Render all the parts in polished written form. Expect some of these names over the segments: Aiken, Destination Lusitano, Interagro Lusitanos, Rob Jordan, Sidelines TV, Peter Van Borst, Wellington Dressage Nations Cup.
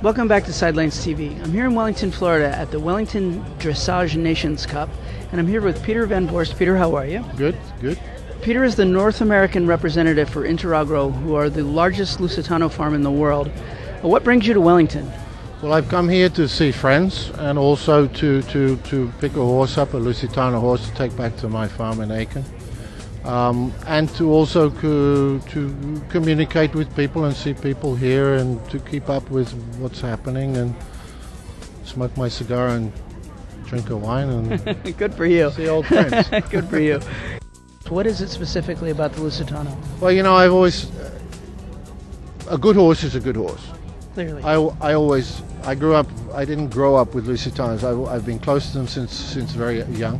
Welcome back to Sidelines TV. I'm here in Wellington, Florida at the Wellington Dressage Nations Cup, and I'm here with Peter Van Borst. Peter, how are you? Good, good. Peter is the North American representative for Interagro, who are the largest Lusitano farm in the world. What brings you to Wellington? Well, I've come here to see friends and also to pick a horse up, a Lusitano horse, to take back to my farm in Aiken. And to also to communicate with people and see people here and to keep up with what's happening and smoke my cigar and drink a wine and good for you. See old friends. Good for you. What is it specifically about the Lusitano? Well, you know, I've always a good horse is a good horse. Clearly. I grew up. I didn't grow up with Lusitanos. I've been close to them since very young.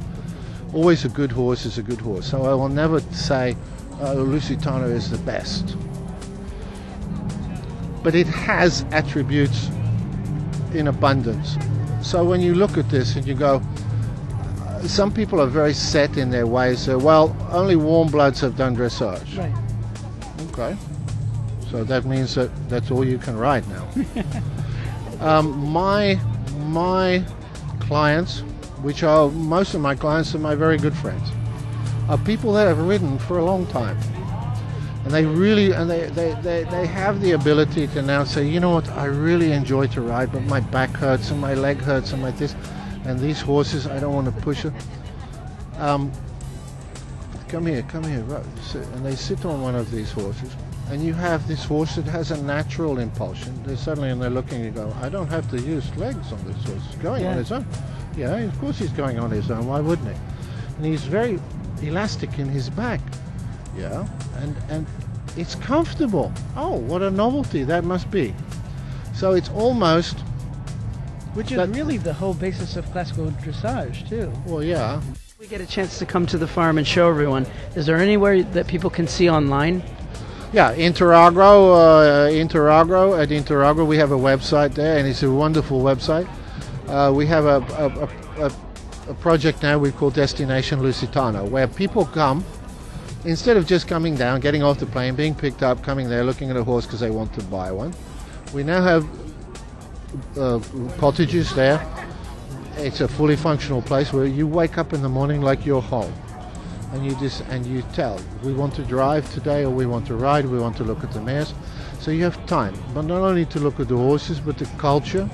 Always a good horse is a good horse. So I will never say Lusitano is the best. But it has attributes in abundance. So when you look at this and you go, some people are very set in their ways. So, well, only warm bloods have done dressage. Right. Okay. So that means that that's all you can ride now. My clients, which are most of my clients are my very good friends, are people that have ridden for a long time, and they really and they have the ability to now say, you know what, I really enjoy to ride, but my back hurts and my leg hurts and my this, and these horses I don't want to push them. Come here, and they sit on one of these horses, and you have this horse that has a natural impulsion. They suddenly and they're looking and go, I don't have to use legs on this horse. It's going on its own. Yeah, of course he's going on his own, why wouldn't he? And he's very elastic in his back. Yeah, and it's comfortable. Oh, what a novelty that must be. So it's almost... Which is really the whole basis of classical dressage, too. Well, yeah. We get a chance to come to the farm and show everyone. Is there anywhere that people can see online? Yeah, Interagro. At Interagro, we have a website there, and it's a wonderful website. We have a project now we call Destination Lusitano, where people come, instead of just coming down, getting off the plane, being picked up, coming there, looking at a horse because they want to buy one. We now have cottages there. It's a fully functional place where you wake up in the morning like you're home, and you tell, we want to drive today, or we want to ride, we want to look at the mares. So you have time, but not only to look at the horses, but the culture,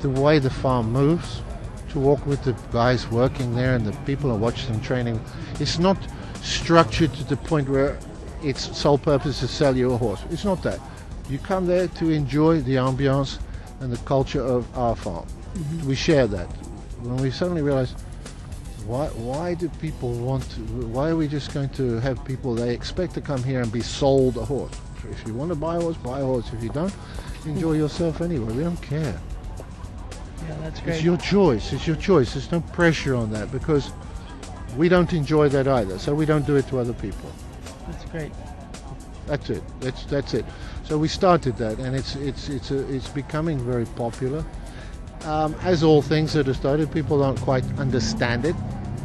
the way the farm moves, to walk with the guys working there and the people and watch them training. It's not structured to the point where its sole purpose is sell you a horse. It's not that. You come there to enjoy the ambiance and the culture of our farm. Mm-hmm. We share that. When we suddenly realize, why do people why are we just going to have people, they expect to come here and be sold a horse? If you want to buy a horse, buy a horse. If you don't, enjoy yourself anyway. We don't care. Yeah, that's great. It's your choice. It's your choice. There's no pressure on that because we don't enjoy that either. So we don't do it to other people. That's great. That's it. That's it. So we started that, and it's becoming very popular. As all things that are started, people don't quite understand it,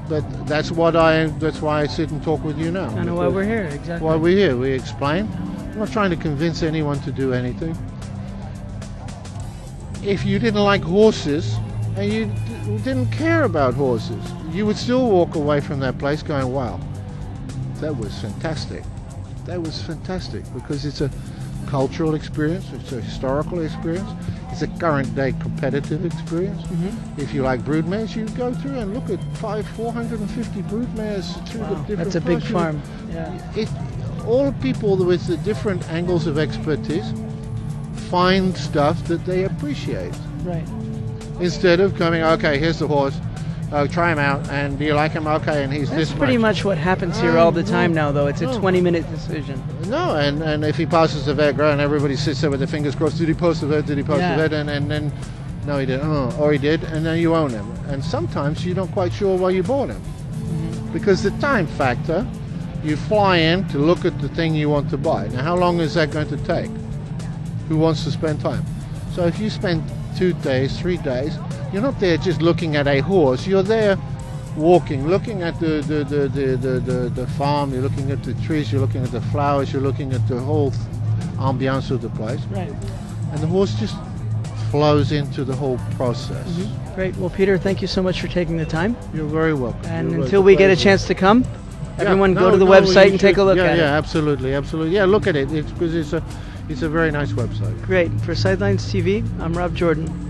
but that's why I sit and talk with you now. Kind of why we're here, exactly. Why we're here, we explain. I'm not trying to convince anyone to do anything. If you didn't like horses and you didn't care about horses, you would still walk away from that place going, wow, that was fantastic. That was fantastic, because it's a cultural experience, it's a historical experience, it's a current day competitive experience. Mm-hmm. If you like broodmares, you go through and look at 450 broodmares through the different... That's a big farm. Yeah. All people with the different angles of expertise find stuff that they appreciate. Right. Instead of coming, okay, here's the horse, try him out, and do you like him? Okay, and he's this much. That's pretty much what happens here all the time now, though. It's a 20-minute decision. No, and if he passes the vet, and everybody sits there with their fingers crossed, did he pass the vet, did he pass the vet, and then, no, he didn't, oh, or he did, and then you own him. And sometimes you're not quite sure why you bought him. Mm-hmm. Because the time factor, you fly in to look at the thing you want to buy. Now, how long is that going to take? Who wants to spend time? So if you spend 2 days, 3 days, you're not there just looking at a horse, you're there walking, looking at the farm, you're looking at the trees, you're looking at the flowers, you're looking at the whole ambiance of the place. Right. and the horse just flows into the whole process. Mm-hmm. Great. Well, Peter, thank you so much for taking the time. You're very welcome. And until we get a chance to come, everyone go to the website and take a look at it. Yeah, absolutely, absolutely. Yeah, look at it. It's because it's a very nice website. Great. For Sidelines TV, I'm Rob Jordan.